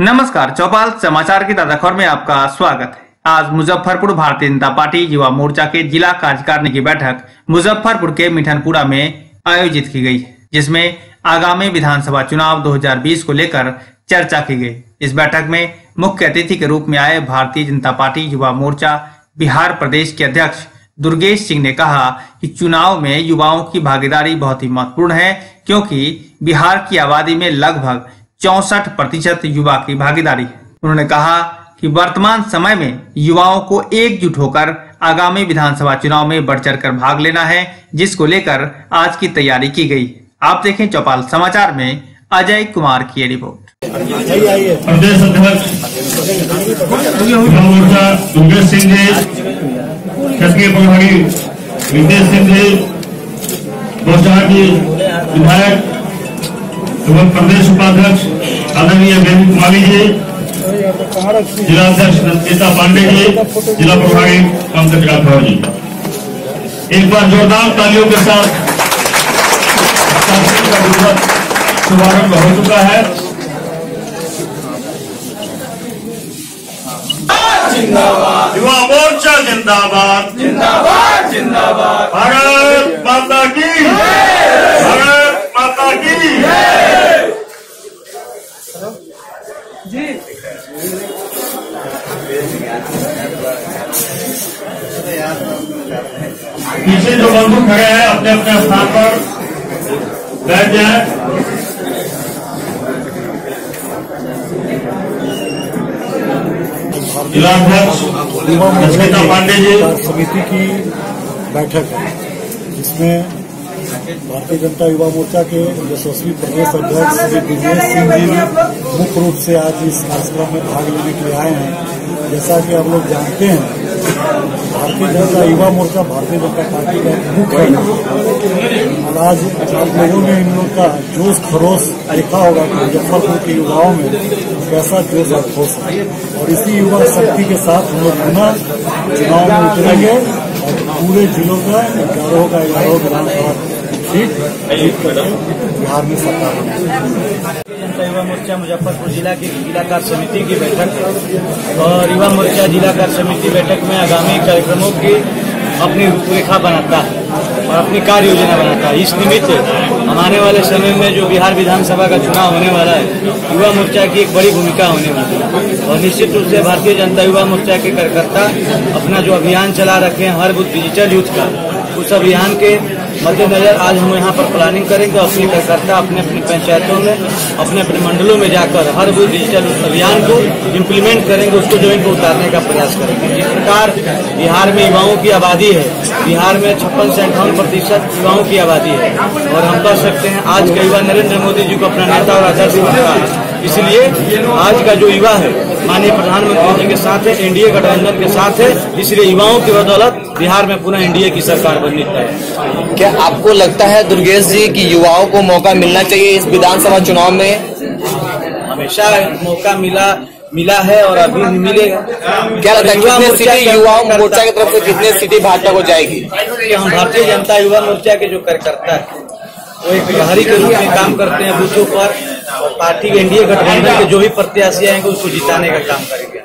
नमस्कार, चौपाल समाचार की ताजा खबर में आपका स्वागत है। आज मुजफ्फरपुर भारतीय जनता पार्टी युवा मोर्चा के जिला कार्यकारिणी की बैठक मुजफ्फरपुर के मिठनपुरा में आयोजित की गई, जिसमें आगामी विधानसभा चुनाव 2020 को लेकर चर्चा की गई। इस बैठक में मुख्य अतिथि के रूप में आए भारतीय जनता पार्टी युवा मोर्चा बिहार प्रदेश के अध्यक्ष दुर्गेश सिंह ने कहा कि चुनाव में युवाओं की भागीदारी बहुत ही महत्वपूर्ण है, क्योंकि बिहार की आबादी में लगभग 64% युवा की भागीदारी है। उन्होंने कहा कि वर्तमान समय में युवाओं को एकजुट होकर आगामी विधानसभा चुनाव में बढ़ चढ़ कर भाग लेना है, जिसको लेकर आज की तैयारी की गई। आप देखें चौपाल समाचार में अजय कुमार की रिपोर्ट। प्रदेश अध्यक्ष दुर्गेश सिंह जी, क्षेत्रीय प्रभारी विदेश सिंह जी, विधायक एवं प्रदेश उपाध्यक्ष आदरणीय वेणु कुमारी जी, जिलाध्यक्ष नेता पांडेय जी, जिला प्रभारी पंकज ठाकुर जी, एक बार जोरदार तालियों के साथ शुभारंभ हो चुका है। युवा मोर्चा जिंदाबाद जिंदाबाद जिंदाबाद, भारत माता की, भारत माता की। पीछे जो बंधु खड़े हैं अपने अपने स्थान पर बैठ जाए। जिलाध्यक्ष लक्ष्मीता पांडे जी, समिति की बैठक है जिसमें भारतीय जनता युवा मोर्चा के यशस्वी प्रदेश अध्यक्ष श्री दुर्गेश सिंह जी मुख्य रूप से आज इस कार्यक्रम में भाग लेने के लिए आए हैं। जैसा कि आप लोग जानते हैं, भारतीय जनता युवा मोर्चा भारतीय जनता पार्टी का मुख्य है। आज आप लोगों ने इन लोगों का जोश खरोश देखा होगा कि मुजफ्फरपुर के युवाओं में कैसा जोश और खरोश है, और इसी युवा शक्ति के साथ हम लोग पुनः चुनाव में उतरेंगे और पूरे जिलों का 11 विधानसभा सीट जीत कर बिहार में सरकार बनाएंगे। युवा मोर्चा मुजफ्फरपुर जिला की जिला कार्य समिति की बैठक और युवा मोर्चा जिला कार्य समिति बैठक में आगामी कार्यक्रमों की अपनी रूपरेखा बनाता है और अपनी कार्य योजना बनाता है। इस निमित्त हम आने वाले समय में जो बिहार विधानसभा का चुनाव होने वाला है, युवा मोर्चा की एक बड़ी भूमिका होने वाली है। और निश्चित रूप से भारतीय जनता युवा मोर्चा के कार्यकर्ता अपना जो अभियान चला रखे हैं हर बुथ डिजिटल यूथ का, उस अभियान के मद्देनजर आज हम यहाँ पर प्लानिंग करेंगे। अपने कार्यकर्ता अपने अपनी पंचायतों में, अपने अपने मंडलों में जाकर हर बुथ डिजिटल अभियान को इम्प्लीमेंट करेंगे, उसको जमीन पर उतारने का प्रयास करेंगे। जिस प्रकार बिहार में युवाओं की आबादी है, बिहार में 56 से 58% युवाओं की आबादी है, और हम कह सकते हैं आज का युवा नरेंद्र मोदी जी को अपना नेता और आदर्श मानता है। इसलिए आज का जो युवा है माननीय प्रधानमंत्री जी के साथ है, एनडीए गठबंधन के साथ है, इसलिए युवाओं की बदौलत बिहार में पुनः एनडीए की सरकार बननी है। क्या आपको लगता है दुर्गेश जी कि युवाओं को मौका मिलना चाहिए इस विधानसभा चुनाव में? हमेशा मौका मिला है और अभी मिलेगा। क्या लगता है कितने सीटें युवा मोर्चा की तरफ से कितने सीटें भाजपा को जाएगी? हम भारतीय जनता युवा मोर्चा के जो कार्यकर्ता है वो एक प्रभारी के रूप में काम करते हैं बूथों पर, और पार्टी के एनडीए गठबंधन के जो भी प्रत्याशी आएंगे उसको जिताने का काम करेंगे।